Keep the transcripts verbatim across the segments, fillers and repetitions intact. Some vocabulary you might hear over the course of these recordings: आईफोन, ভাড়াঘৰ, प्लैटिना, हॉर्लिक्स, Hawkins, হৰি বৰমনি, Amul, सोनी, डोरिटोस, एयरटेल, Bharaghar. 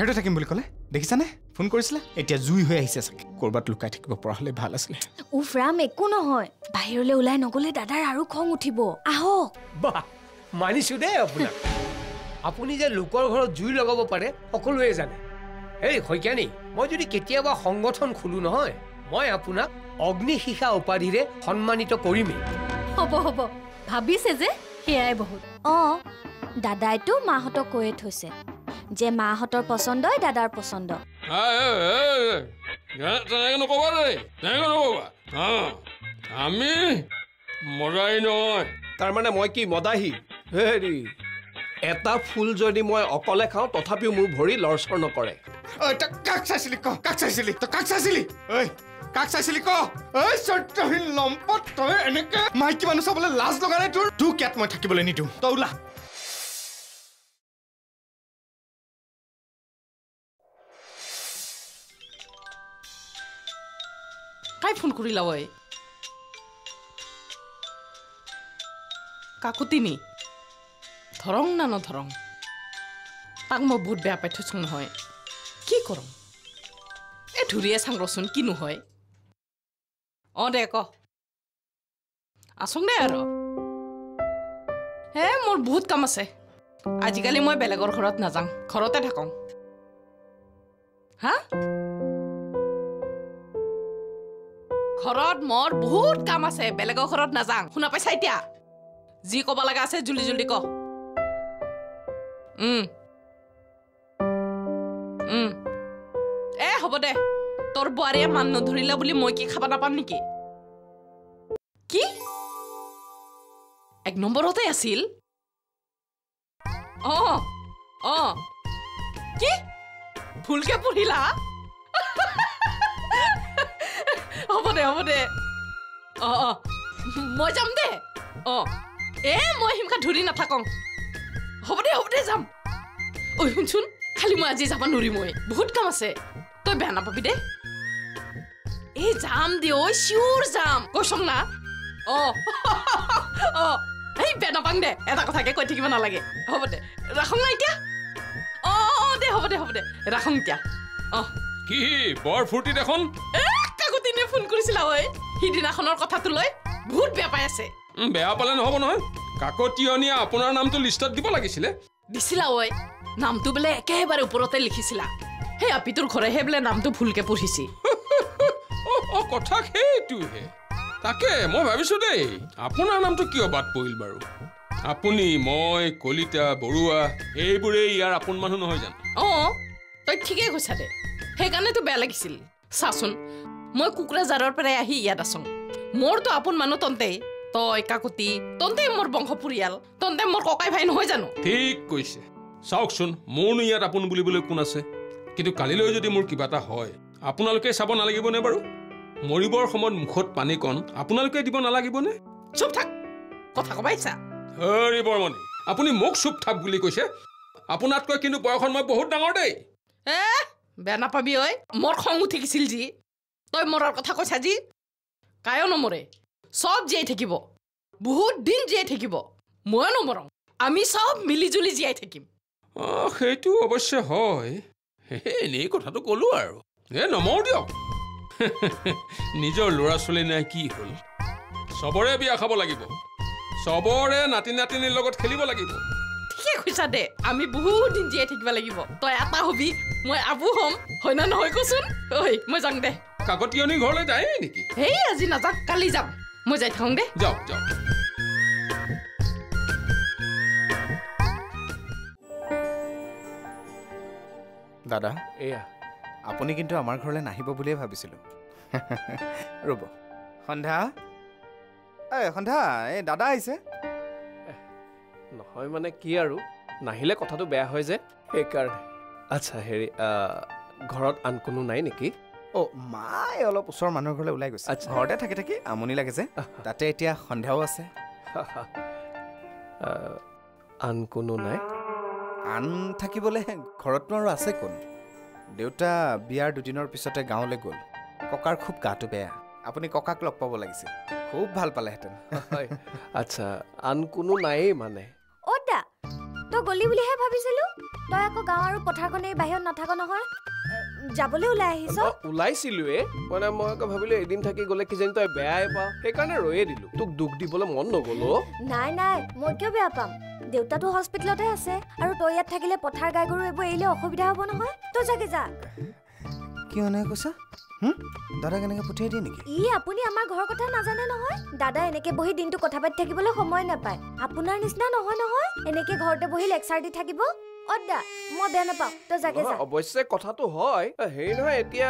বাহিৰত থাকিম বুলি কলে দেখিছানে ফোন কৰিছিলা এতিয়া জুই হৈ আহিছে সক কৰবাত লুকাই থাকিব পৰহলে ভাল আছিল উফৰাম একো নহয় বাহিৰলৈ ওলাই নগলে দাদাৰ আৰু খং উঠিব আহো বা মানিছো দে আপোনাক আপুনি যে লোকৰ ঘৰত জুই লগাব পাৰে সকলোৱে জানে এই হয়কানি মই যদি কেতিয়াবা সংগঠন খুলু নহয় মই আপোনাক অগ্নি শিখা উপাধিৰে সন্মানিত কৰিমে হ'ব হ'ব ভাবিছে যে হেয়াই বহুত অ দাদাইটো মাহত কয়ে থৈছে যে মাহতৰ পছন্দ হয় দাদাৰ পছন্দ আ না তেনে কবা রে তেনে কবা हां আমি মজাই নহয় তার মানে মই কি মদাহি হেৰি এটা ফুল যদি মই অকলে খাও তথাপিও মোৰ ভৰি লৰছৰ নকৰে ঐ কাক চাইছিলি ক কাক চাইছিলি তো কাক চাইছিলি ঐ কাক চাইছিলি ক ঐ সত্যহীন লম্পট তই এনেকে মাইকি মানুহ সবলে লাজ লগালে তোৰ তুই কেত মই থাকিবলৈ নিদিও তৌলা काय फोन करी लावय काकुतिनी धरंग ना न धरंग ताक म बहुत बेया पाइ थसुन होय की करम ए धुरिया सांगरसन किनु होय अ दे क आसुंग दे आरो हे मोर बहुत काम आसे आजिकाली मय बेलेगर घरत ना जां घरते थाकम हा ঘৰত মোৰ বহুত কাম আছে বেলেগৰ ঘৰত না যাওঁ শুনা পাইছা এতিয়া জি কবা লাগা আছে জলদি জলদি ক উম উম এ হ'ব দে তোৰ বোৱাৰীয়ে মান নধৰিলা বুলি মই কি খাব নাপাম নেকি কি এক নম্বৰতে আছিল অ অ কি ভুলকে পঢ়িলা Over there, over there. Oh, more jump there. Oh, eh, more him can do in a tacon. Over there, over there, jump. Oh, you soon, Kalimaji is a panurimo. Good come, say. To Bana Papide. Eh, jam, the old sure jam. Goshona. Oh, oh, hey, Banapande. And I got a good even like it. Over there. Rahonaika. Oh, they over there, over there. Rahonka. Oh, he barefooted a home. He did not honor Cotatuloi. Good be a passe. Beapalan Homono, Cacotionia, Punanam to list at the Polagisilla. Disilla, Nam to Bele, Cabaru Protel Hisilla. Hey, a Peter Correheble Nam to Pulke Pusisi. Oh, Cotac, hey, to hey. Take, Movavis today. Apunanam to Kiobat Puilbaru. Apuni, Moy, Colita, Borua, Ebure, Apun Manuhojan. Oh, but Tigego Sade. Hey, can to Belagisil. Sasson. মই কুকুৰাজাৰৰ পৰা আহি ইয়াত আছো মোৰ তো আপোন মানুহ তন্তে তই কাকুতি তন্তে মোৰ বংশপুৰিয়াল তন্তে মোৰ ককাই ভাই নহয় জানো ঠিক কৈছে সাউকচোন মোৰ ইয়াত আপোন বুলিবলৈ কোন আছে কিন্তু কালিলৈ যদি মোৰ কিবাটা হয় আপোনালকে সাব নালাগিব নে বাৰু মৰিবৰ সময় মুখত পানী কোন আপোনালকে দিব নালাগিব নে চুপ থাক কথা কবাইছা হৰি বৰমনি আপুনি মোক চুপ থাক বুলি কৈছে আপোনাতকৈ কিন্তু বয়খন মই বহুত ডাঙৰ দেই এ বেনা পাবি ঐ মোৰ খং উঠি গিছিল জি তই মৰাৰ কথা কৈছা জি কায়ো নমৰে সব জিয়াই থাকিব বহুত দিন জিয়াই থাকিব মই নমৰম আমি সব মিলি জুলি জিয়াই থাকিম অ হেতু অৱশ্য হয় এনে কথাটো কলো আৰু এ নমৰ দিও নিজৰ লৰা চলে নাই কি হল সবৰে বিয়া খাব লাগিব সবৰে নাতি নাতিনীৰ লগত খেলিব লাগিব কি কৈছা দে আমি বহুত দিন জিয়াই থাকিব লাগিব তই আপা হবি মই আবু হম হয় না নহয় কচোন ঐ মই যাং দে কাকতিয়নি ঘৰলৈ যায় নেকি হেই আজি নাযাক কালি যাম মই যাই থাং দে যাও যাও দাদা এয়া আপুনি কিন্তু আমাৰ ঘৰলৈ নাহিব বুলিয়ে ভাবিছিল ৰব সন্ধা এ সন্ধা এ দাদা আইছে নহয় মানে কি আৰু নাহিলে কথাটো বেয়া হয় যে এই কাৰণে আচ্ছা হেৰি ঘৰত আন কোনো নাই নেকি ओ माय অলপ উছৰ মানুহ ঘৰলৈ উলাই গৈছে আচ্ছা ঘৰতে থাকি থাকি আমনি লাগেছে তাতে এতিয়া সন্ধ্যাও আছে আন কোনো নাই আন থাকিবলে ঘৰতনো আৰু আছে কোন দেউতা বিয়াৰ দুদিনৰ পিছতে গাঁৱলৈ গল ককাৰ খুব গাটো বেয়া আপুনি ককাক লগ পাব লাগিছিল খুব ভাল পালে হেতেন আচ্ছা আন কোনো নাই মানে ওটা তো গলি বুলিহে ভাবিছিলো তই আকো গাঁও আৰু পথাৰখনেই বাহিৰত নাথাক নহয় যাবলে উলাই আহিছ উলাইছিলৱে মানে মই ক ভাবিলে এদিন থাকি গলে কি জানি তই বেয়াই পা সেই কাৰণে ৰয়ে দিলু তোক দুখ দিবলে মন নগলো নাই নাই মই কিয় বেয়া পাম দেউতা তো হস্পিটেলতে আছে আৰু তই ইয়াত থাকিলে পথাৰ গাই গৰু এব এলে অসুবিধা হ'ব নহয় তই যাগে যা কিয় নাই কৈছা হুম দাদা কেনেকে পঠিয়াই দিয়ে নেকি ই আপুনি আমাৰ ঘৰ কথা নাজানে নহয় দাদা এনেকে বহি দিনটো কথা পাতি থাকিবলৈ সময় নাপায় আপোনাৰ নিচিনা নহয় নহয় এনেকে ঘৰতে বহি লেকচাৰ দি থাকিব অডা মই বেনা পাও তো জাগে যা অবশ্যে কথা তো হয় হেই নহয় এতিয়া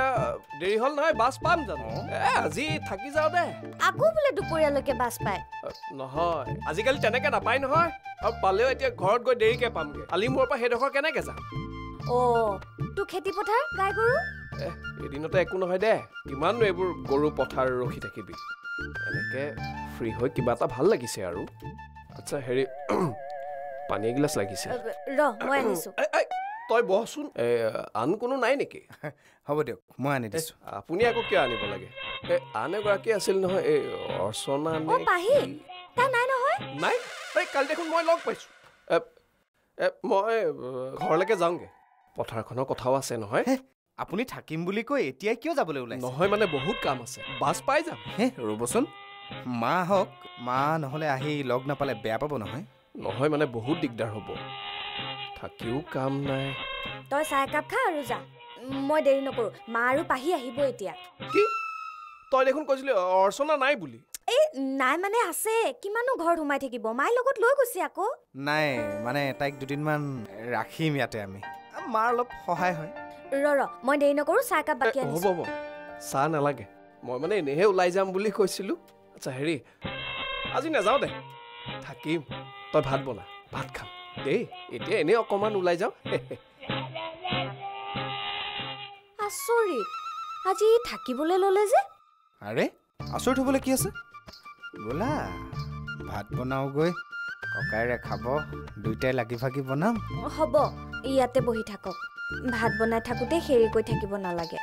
দেৰি হল নহয় বাস পাম জানো এ আজি থাকি যাও দে আকো বলে দুপৰীয়া লকে বাস পায় নহয় আজি কালি তেনেকে না পায় নহয় আৰু পালেও এতিয়া ঘৰত গৈ দেৰিকে পামগে আলি মোৰ পা হেডক কেনেকে যা ও তু খেতি পথাৰ গাই গৰু এদিনতে একো নহয় দে কিমান এবোৰ গৰু পথাৰ ৰখি থাকিবি এনেকে ফ্ৰী হৈ কিবাটা ভাল লাগিছে আৰু আচ্ছা হেৰি पानी गिलास लागिसे र মই আনিছো তই বহসুন আন কোনো নাই নেকি হ'ব দে মই আনি দিছো আপুনি আকো কি আনিব লাগে এ আনে গৰাকী আছিল নহয় এ অৰ্চনা নে ও পাহি তা নাই নহয় নাই এই কাল দেখোন মই লগ পাইছো এ মই ঘৰলৈকে যাওঁগে পথাৰখনৰ কথাও আছে নহয় আপুনি থাকিম বুলি কৈ এতিয়া কিয় যাবলৈ ওলাইছে নহয় মানে বহুত কাম আছে বাস পাই যাম হে ৰবসুন মা হক মা নহলে আহি লগ না পালে বেয়া পাব নহয় নহয় মানে বহুত দিগদার হবো থাকিও কাম নাই তই চাই কাপ খা আৰু যা মই দেৰি নকৰো মা আৰু পাহি আহিব এতিয়া কি তই দেখোন কৈছিলি অৰ্চনা নাই বুলি এই নাই মানে আছে কিমানো ঘৰ হুমাই থাকিব মাই লগত লৈ গৈছি আকো নাই মানে তাইক দুদিন মান ৰাখিম ইয়াতে আমি মাৰ অলপ সহায় হয় ৰ ৰ মই দেৰি নকৰো চাই কাপ বাকি আনিছো হ'ব হ'ব চা নালাগে মই মানে এনেহে উলাই যাম বুলি কৈছিলু আচ্ছা হেৰি আজি নাযাও দে থাকিম তই ভাত বনা ভাত খাম দেই এতিয়া এনে অকমান উলাই যাও আছৰি আজি থাকিবলৈ ললে যে আৰে আছৰি থবলৈ কি আছে বলা ভাত বনাও গৈ ককাইৰে খাব দুইটাই লাগি ভাগি বনাম হ'ব ইয়াতে বহি থাকক ভাত বনাই থাকুতে হেৰি কৈ থাকিব নালাগে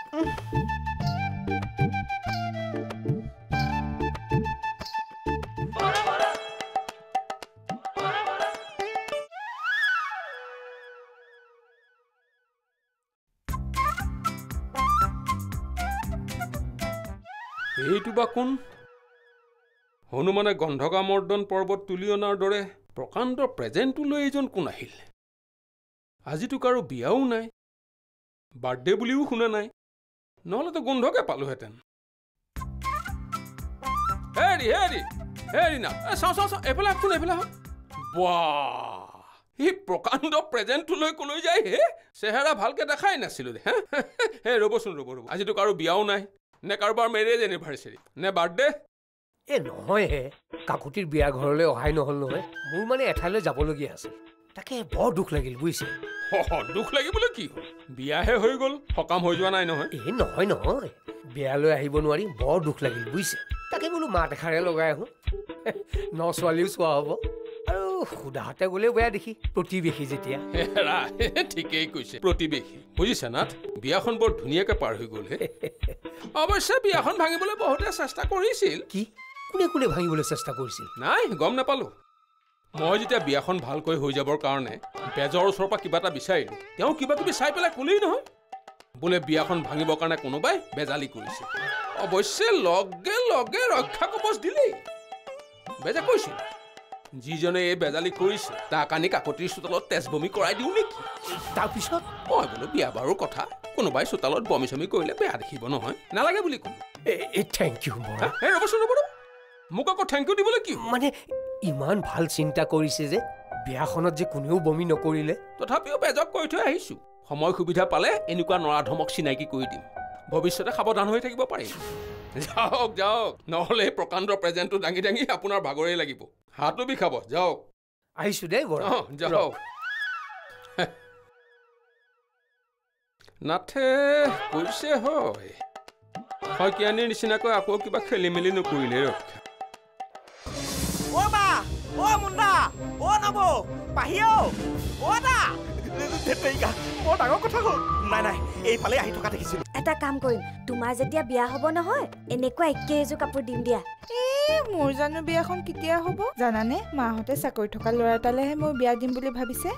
এইটুবা কোন হনুমানে গন্ধকামৰ্দন পৰ্বত তুলি অনাৰ দৰে প্ৰকাণ্ড প্ৰেজেণ্টলৈ এইজন কোন আহিল আজিতো কাৰো বিয়াও নাই বাৰ্থডে বুলিও শুনা নাই নহলে তো গন্ধকে পালোহেঁতেন হেৰি হেৰি হেৰি না চাওঁ চাওঁ চাওঁ এফালে কোন এফালে বাহ এই প্ৰকাণ্ড প্ৰেজেণ্টলৈ কোলৈ যায় হে চেহেৰা ভালকে দেখাই নাছিলো হে হে ৰবচোন ৰব ৰব আজিতো কাৰো বিয়াও নাই ने कारबार मेरेज एनिभार्सारी ने बर्थडे ए নহয় হে কাকুটিৰ বিয়া ঘৰলৈ অহাই নহল নহয় মোৰ মানে এঠাইলৈ যাব লগি আছে তাকে বৰ দুখ লাগিল বুইছে হ দুখ লাগিবলে কি বিয়া হে হৈ গল হকাম হৈ যোৱা নাই নহয় এ নহয় নহয় বিয়ালৈ আহিব নোৱাৰি বৰ দুখ লাগিল বুইছে তাকে বলো মা দেখাৰে লগাই আহো ন ছোৱালীও চোৱা হ'ব আৰু খুদাতে গলে বেয়া দেখি প্ৰতিবেশী যেতিয়া হেৰা ঠিকেই কৈছে প্ৰতিবেশী বুজিছা নাথ বিয়াখন বৰ ধুনিয়াকে পাৰ হৈ গল হে অবশ্য বিয়াখন ভাঙিবলৈ বহুতে চেষ্টা কৰিছিল কি কোনে কোনে ভাঙিবলৈ চেষ্টা কৰিছিল নাই গম নাপালো মই যেতিয়া বিয়াখন ভালকৈ হৈ যাবৰ কাৰণে বেজৰ ওচৰৰ পৰা কিবা এটা বিচাৰিলো তেওঁ কিবা কিবি চাই পেলাই কলেই নহয় বোলে বিয়াখন ভাঙিবৰ কাৰণে কোনোবাই বেজালি কৰিছে অবশ্য লগে লগে ৰক্ষা কবচ দিলে বেজা কৈছিল যিজনে এই বেজালি কৰিছে তাক আনি কাকতিৰ চোতালত তেজ বমি কৰাই দিও নেকি তাৰপিছত মই বোলো বিয়া বাৰুৰ কথা কোনোবাই চোতালত বমি চমি কৰিলে বেয়া দেখিব নহয় নালাগে বুলি কম এ থেংক ইউ বৰা এ ৰবচোন বৰা মোক আকৌ থেংক ইউ দিবলৈ কি মানে ইমান ভাল চিন্তা কৰিছে যে বিয়াখনত যে কোনেও বমি নকৰিলে তথাপিও বেজক কৈ থৈ আহিছো সময় সুবিধা পালে এনেকুৱা নৰা ধমক চিনাকি কৰি দিম ভৱিষ্যতে সাৱধান হৈ থাকিব পাৰিম যাওক যাওক নহলে প্ৰকাণ্ড প্ৰেজেণ্টটো ডাঙি ডাঙি আপোনাৰ ভাগৰে লাগিব হাতটো বিখাব যাওক আহিছো দেই বৰা যাওক নাথে কৈছে হয় হয় কিয়ানিৰ নিচিনাকৈ আকৌ কিবা খেলি মেলি নকৰিলে ৰক্ষা অ বা অ মুন্না অ নব পাহিও অ দা তেতেইগা অ ডাঙৰ কথা হ'ল নাই নাই এইফালে আহি থকা দেখিছিলো এটা কাম কৰিম তোমাৰ যেতিয়া বিয়া হ'ব নহয় এনেকুৱা একেজো কাপোৰ দিম দিয়া এ মোৰ জানো বিয়াখন কেতিয়া হ'ব জানানে মাহঁতে চাকৰি থকা ল'ৰা এটালেহে মই বিয়া দিম বুলি ভাবিছে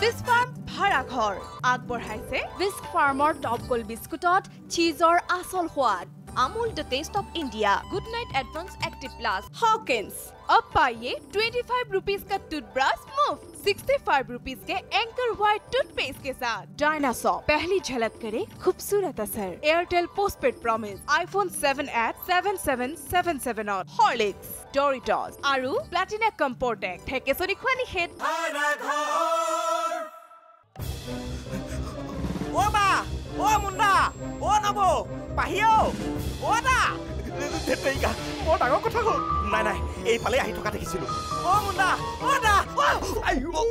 Whisk Farm Bharaghar আগবঢ়াইছে Whisk Farmer Top Gold Biscuitot Cheeseor Asol Huad Amul the Taste of India Good Night Advance Active Plus Hawkins अब पाइए पच्चीस रुपीस का टूथब्रश मुफ्त पैंसठ रुपीस के एंकर व्हाइट टूथपेस्ट के साथ डायनासोर पहली झलक करे खूबसूरत असर एयरटेल postpaid promise आईफोन seven eight seven seven seven seven और हॉर्लिक्स डोरिटोस आरू प्लैटिना कंपोर्टेक ठेके सोनी खुआनी हेड ओ बा ओ मुन्ना ओ नबो पाहियो ओ ना देतेगा ओ डांगो कथा को নাই নাই এই পালে আহি থকা দেখিছিলো ও মুন্না ও দা আইও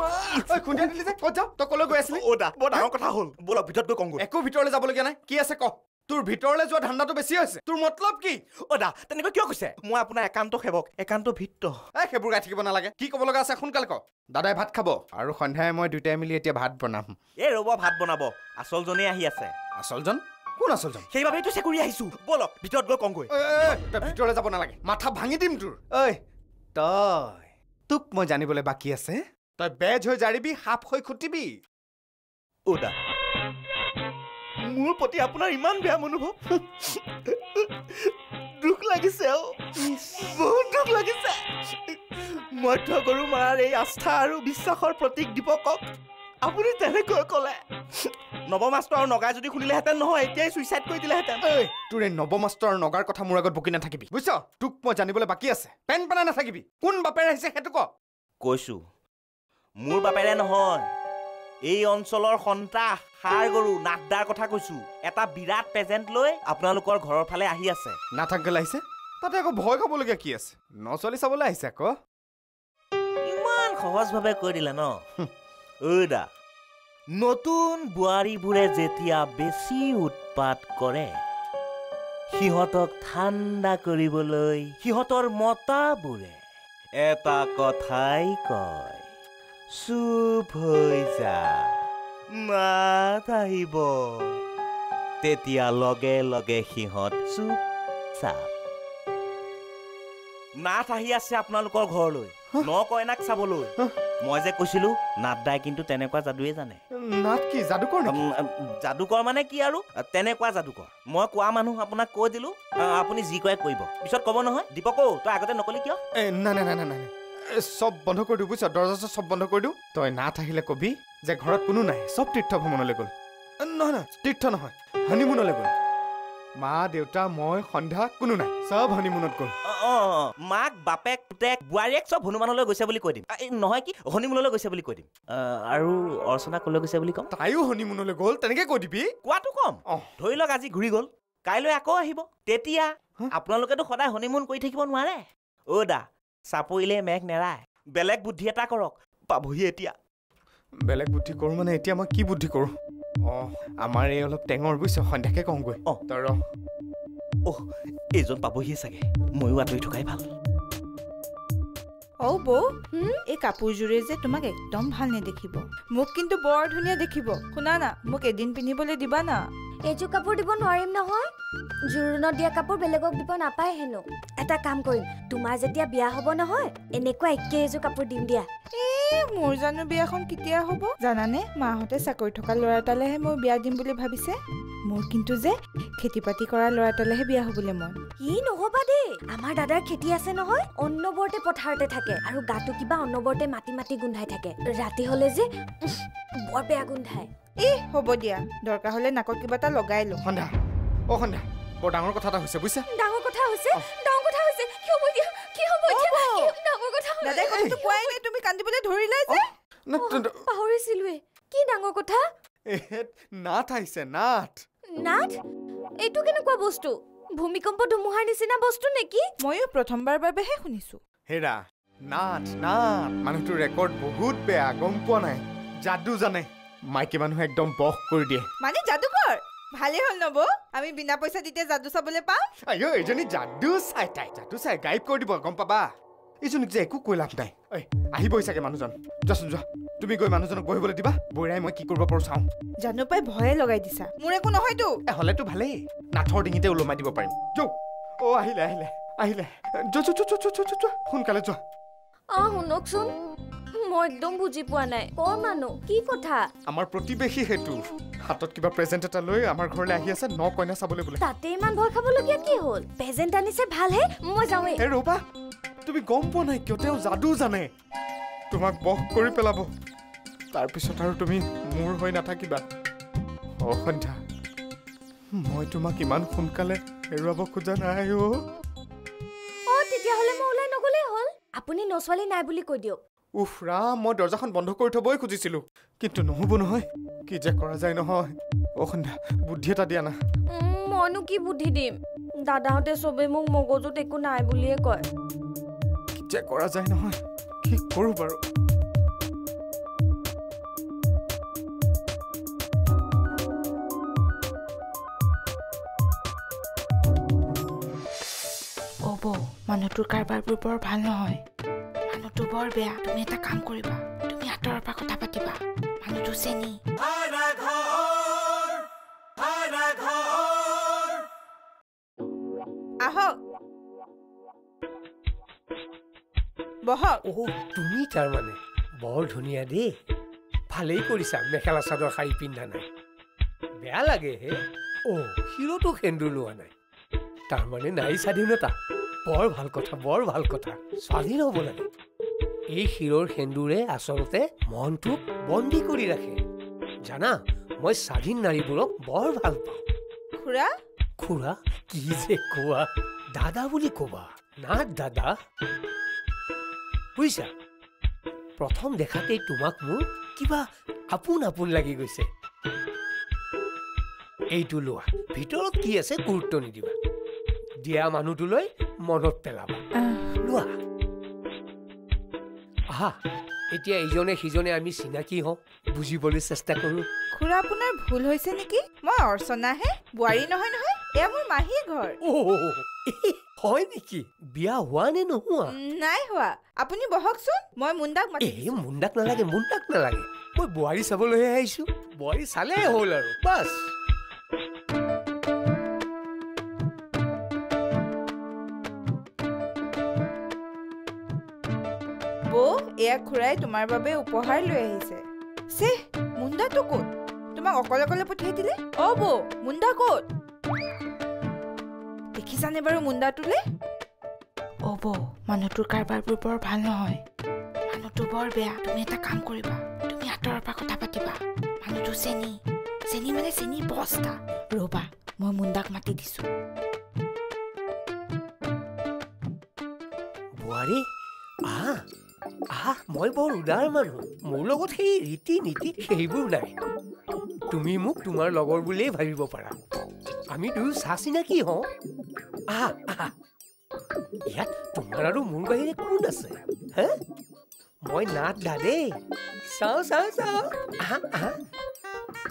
মা ঐ কোনদিন দিলি যে কত তো কল গৈ আছিল ও দা বৰ ডাঙৰ কথা হ'ল বলা ভিতৰত গৈ কংগো একো ভিতৰলে যাব লগিয়া নাই কি আছে ক তোৰ ভিতৰলে যোৱা ধান্দাটো বেছি হৈছে তোৰ মতলব কি ও দা তেনে কিয় কৈছে মই আপোনা একান্ত সেৱক একান্ত ভিত্ত এই সেৱৰ গাঠি কিবা না লাগে কি কব লগা আছে এখন কাল ক দাদাই ভাত খাব আৰু সন্ধ্যায় মই দুটা মিলি এতিয়া ভাত বনাম এ ৰব ভাত বনাব আসল জনে আহি আছে আসল জন কোন আসল জন সেই বাবে তো সেকুৰি আহিছো বলক ভিতৰত গৈ কংগো তা ভিতৰলে যাব না লাগে মাথা ভাঙি দিম তোৰ ঐ তই তুক মই জানিবলে বাকি আছে তই বেজ হৈ জাৰিবি হাফ হৈ খুটিবি ওডা মোৰ প্ৰতি আপোনাৰ ইমান বেয়া অনুভৱ দুখ লাগিছে ও বহুত দুখ লাগিছে মই তো গৰু মাৰ এই আস্থা আৰু বিশ্বাসৰ প্ৰতীক দীপকক আপুনি তেনে কৈ কলে নবমাস্তৰ আৰু নগা যদি খুলিলে হেতেন নহয় এতিয়াই সুইসাইড কৰি দিলে হেতেন এই তোৰে নবমাস্তৰ আৰু নগাৰ কথা মোৰ আগত বকি না থাকিবি বুঝছ তুক মই জানিবলৈ বাকি আছে পেন পেনা না থাকিবি কোন বাপেৰে আহিছে হেতু ক কৈছো মোৰ বাপেৰে নহয় এই অঞ্চলৰ খন্তা হাৰ গৰু নাকদাৰ কথা কৈছো এটা বিৰাট পেজেন্ট লৈ আপোনালোকৰ ঘৰৰ ফালে আহি আছে নাথাকলে আহিছে তাতে আকৌ ভয় খাব লগা কি আছে নচলি চাবলৈ আহিছে ক ইমান সহজভাৱে কৈ দিলা ন ওডা নতুন বুয়াৰিবোৰে যেতিয়া বেছি উৎপাত কৰে হিহতক ঠাণ্ডা কৰিবলৈ হিহতৰ মতাবোৰে এটা কথাই কয় চুপ হৈ যা মাত আহিব তেতিয়া লগে লগে হিহত চুপ চাপ নাথ আহি আছে আপোনালোকৰ ঘৰলৈ ন কইনাক চাবলৈ মই যে কৈছিলো নাটদাই কিন্তু তেনেকুৱা জাদুৱে জানে নাট কি জাদুকৰ জাদুকৰ মানে কি আৰু তেনেকুৱা জাদুকৰ মই কোৱা মানুহ আপোনাক কৈ দিলো আপুনি যি কয় কইব পিছত কব নহয় দীপকও তই আগতে নকলি কিয় না না না না সব বন্ধ কৰি দিবি সব দৰজা সব বন্ধ কৰি দিও তই নাট আহিলে কবি যে ঘৰত কোনো নাই সব তীৰ্থ ভ্ৰমণলৈ গল নহয় না তীৰ্থ নহয় হনিমুনলৈ গল মা দেউতা মই সন্ধ্যা কোনো নাই সব হনিমুনত গল মাক বাপেক পুতেক বুৱাৰীক সব হনুমানলৈ গৈছে বুলি কৈ দিম নহয় কি হনিমুনলৈ গৈছে বুলি কৈ দিম আৰু অৰ্চনা কলৈ গৈছে বুলি কম তাইও হনিমুনলৈ গ'ল তেনেকৈ কৈ দিবি কোৱাটো কম ধৰি লওক আজি ঘূৰি গ'ল কাইলৈ আকৌ আহিব তেতিয়া আপোনালোকেতো সদায় হনিমুন কৰি থাকিব নোৱাৰে অ দা চাপৰিলে মেঘ নেৰাই বেলেগ বুদ্ধি এটা কৰক পাবহি এতিয়া বেলেগ বুদ্ধি কৰোঁ মানে এতিয়া মই কি বুদ্ধি কৰোঁ অ আমাৰ এই অলপ টেঙৰ বুইছ সন্ধ্যাকে কওঁগৈ অ তই ৰ ওহ এজন পাবহি সাগে মইও আতৰি ঠকাই ভাল অও বৌ এই কাপোৰজুৰে যে তোমাক একদম ভাল নে দেখিব মোক কিন্তু বৰ ধুনিয়া দেখিব শুনা না মোক এদিন পিনিবলৈ দিবা না এজো কাপোৰ দিব নোৱাৰিম নহয় জুৰুনত দিয়া কাপোৰ বেলেগক দিব নাপায় হেনো এটা কাম কৰিম তোমাৰ যেতিয়া বিয়া হ'ব নহয় এনেকুৱা একে এজো কাপোৰ দিম দিয়া এ মোৰ জানো বিয়াখন কিতিয়া হ'ব জানানে মাহতে চাকৰি থকা লৰা এটালেহে মই বিয়া দিম বুলি ভাবিছে মোৰ কিন্তু যে খেতিপাতি কৰা লৰা এটালেহে বিয়া হ'বলে মন কি নহবা দে আমাৰ দাদাৰ খেতি আছে নহয় অন্নবৰতে পথাৰতে থাকে আৰু গাটো কিবা অন্নবৰতে মাটি মাটি গুন্ধাই থাকে ৰাতি হলে যে বৰ বেয়া গুন্ধায় এ হ'ব দিয়া দৰকাৰ হলে নাকত কিবা এটা লগাই লো খন্দা ও খন্দা বৰ ডাঙৰ কথা এটা হৈছে বুইছা ডাঙৰ কথা হৈছে ডাঙৰ কথা হৈছে কি হ'ব দিয়া কি হ'ব দিয়া ডাঙৰ কথা দাদা কথাটো কোৱাই নাই তুমি কান্দিবলৈ ধৰিলা যে না পাহৰিছিলৱে কি ডাঙৰ কথা নাথ আহিছে নাথ নাথ এইটো কেনেকুৱা বস্তু ভূমিকম্প ধুমুহাৰ নিচিনা বস্তু নেকি মইও প্ৰথমবাৰ বাবেহে শুনিছো হেৰা নাথ নাথ মানুহটো ৰেকৰ্ড বহুত বেয়া গম পোৱা নাই জাদু জানে মাইকী মানুহ একদম বখ কৰি দিয়ে মানে জাদুকৰ ভালে হল নব আমি বিনা পইচা দিতে জাদু চাবলৈ পাওঁ আয়ো এজনী জাদু চাই তাই জাদু চাই গাইব কৰি দিব গম পাবা এজনীক যে একো কৈ লাভ নাই ঐ আহি বৈছাগে মানুহজন যাচোন যা তুমি গৈ মানুহজনক বহিবলৈ দিবা বৈৰাই মই কি কৰিব পাৰো চাওঁ জানো পাই ভয়ে লগাই দিছা মোৰ একো নহয়তো এ হলেতো ভালেই নাথৰ ডিঙিতে ওলমাই দিব পাৰিম যৌ অ আহিলে আহিলে আহিলে যো যো যো যো যো সোনকালে যা আহ শুনকচোন মই একদম বুঝি পোৱা নাই কোন মানো কি কথা আমাৰ প্ৰতিবেশী হেতু হাতত কিবা প্ৰেজেন্ট এটা লৈ আমাৰ ঘৰলে আহি আছে ন কইনা সাবলে বলে তাতে ইমান ভয় খাবল কি কি হল প্রেজেন্ট আনিছে ভাল হে মই যাওয়ে এ রূপা তুমি গম পোৱা নাই কিয়তেও জাদু জানে তোমাক বক কৰি পেলাব তাৰ পিছত আৰু তুমি মোৰ হৈ নাথাকিবা অ খন্ডা মই তোমাক ইমান ফুনকালে এৰুৱাব খোজা নাই অ অ তেতিয়া হলে মউলাই নগলে হল আপুনি নছৱালি নাই বুলি কৈ দিও উফ ৰাম মই দৰজাখন বন্ধ কৰি থবই খুজিছিলো কিন্তু নহব নহয় কি যে কৰা যায় নহয় অ খন্ডা বুদ্ধি এটা দিয়া না মইনো কি বুদ্ধি দিম দাদাহতে সবে মোক মগজুত একো নাই বুলিয়ে কয় কি যে কৰা যায় নহয় কি কৰো বাৰু मानुटुर कारबार बर भाल नहय मानुटु बर बेया तुमि एटा काम करिबा तुमि आतर पा कथा पातिबा मानुटु सेनी भाराघर भाराघर आहो बहा ओहो तुमि तार माने बहुत धुनिया दे भालेई करिसा मेखेला सादर खाइ पिन्ना नाय बेया लागे हे ओ हिरो तो खेंडुलुवा नाय तार माने नाइ साधीनता बर ভাল কথা बर ভাল কথা স্বাধীন হব লাগে এই হিরোর হেন্দুরে আসলতে মনটু বন্দি কৰি ৰাখে জানা মই স্বাধীন নাৰীবোৰক বৰ ভাল পাওঁ খুৰা খুৰা কি যে কোৱা দাদা বুলি কোৱা না দাদা বুইছা প্ৰথম দেখাতেই তোমাক মোৰ কিবা আপোন আপোন লাগি গৈছে এইটো লোৱা ভিতৰত কি আছে গুৰুত্ব নিদিবা দিয়া মানুহটো লৈ মনত পেলাবা লুৱা আহা এতিয়া ইজনে সিজনে আমি চিনাকি হওঁ বুজিবলৈ চেষ্টা কৰো খুৰা আপোনাৰ ভুল হৈছে নেকি মই অৰ্চনা হে বুৱাৰী নহয় নহয় এ মোৰ মাহী ঘৰ হয় নেকি বিয়া হোৱা নে নহয় নাই হোৱা আপুনি বহকচোন মই মুন্ডাক মাতি এই মুন্ডাক নালাগে মুন্ডাক নালাগে মই বুৱাৰী চাবলৈ আহিছো বুৱাৰী চালে হ'ল আৰু বাস এয়া খুৰাই তোমাৰ বাবে উপহাৰ লৈ আহিছে সে মুন্ডা তো কোত তোমাক অকলে অকলে পঠাই দিলে অ বো মুন্ডা কোত দেখি জানে বাৰু মুন্ডা তুলে অ বো মানুহটোৰ কাৰবাৰবোৰ বৰ ভাল নহয় মানুহটো বৰ বেয়া তুমি এটা কাম কৰিবা তুমি আঁতৰৰ পৰা কথা পাতিবা মানুহটো চেনি চেনি মানে চেনি বস্তা ৰবা মই মুন্ডাক মাতি দিছো বুৱাৰী আহা আহ মই বৰ উদাৰ মানুহ মোৰ লগত সেই ৰীতি নীতি সেইবোৰ নাই তুমি মোক তোমাৰ লগৰ বুলিয়ে ভাবিব পাৰা আমি দুয়ো চাচিনাকি হওঁ আহ আহ ইয়াত তোমাৰ আৰু মোৰ বাহিৰে কোন আছে হে মই নাট দাদে চাওঁ চাওঁ চাওঁ আহা আহা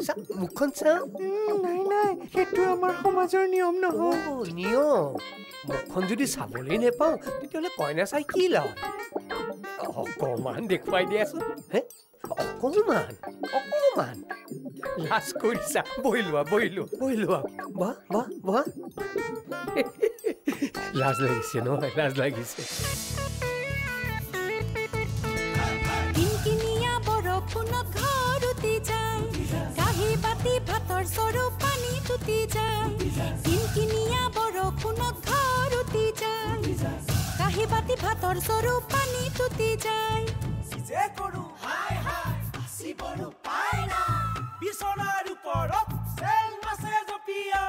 চা মুখখন চাওঁ নাই নাই সেইটো আমাৰ সমাজৰ নিয়ম নহয় নিয়ম মুখখন যদি চাবলৈ নেপাওঁ তেতিয়াহ'লে কইনা চাই কি লাভ অকমান দেখুৱাই দিয়াচোন হে অকমান অকমান লাজ কৰিছা বহিলোৱা বহিলো বহিলোৱা বাহ বাহ বাহ লাজ লাগিছে নহয় লাজ লাগিছে কিনকিনিয়া বৰফুনত ঘৰ উতি যায় কাহি বাতি ভাতৰ সৰু পানী তুতি যায় কিনকিনিয়া বৰফুনত ঘৰ উতি যায় কাহি বাতি ভাতৰ সৰু পানী তুতি যায় সিজে কৰো হাই হাই আসি বড় পায়না বিছনাৰ উপৰত সেল মাছে জপিয়া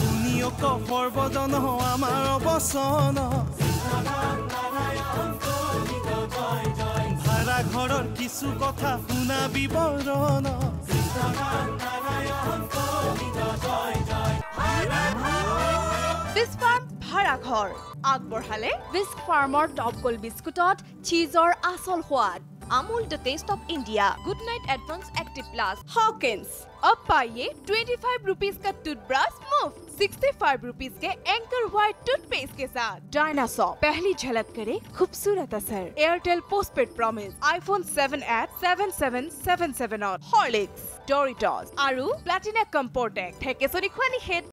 তুমিও কফৰ বদন আমাৰ অবচন ভাড়া ঘৰৰ কিছু কথা শুনা বিৱৰণ ভাৰাঘৰ আগবঢ়ালে বিস্ক ফাৰ্মৰ টপ গোল বিস্কুটত চীজৰ আসল সোৱাদ Amul the taste of India good night advance active plus Hawkins अब पाइए पच्चीस रुपीस का टूथब्रश मुफ्त पैंसठ रुपीस के एंकर व्हाइट टूथपेस्ट के साथ डायनासोर पहली झलक करे खूबसूरत असर एयरटेल postpaid promise आईफोन seven eight seven seven seven seven और हॉर्लिक्स डोरिटोस आरू प्लैटिना कम्फर्ट टेक ठेकेसरी खुवानी हेड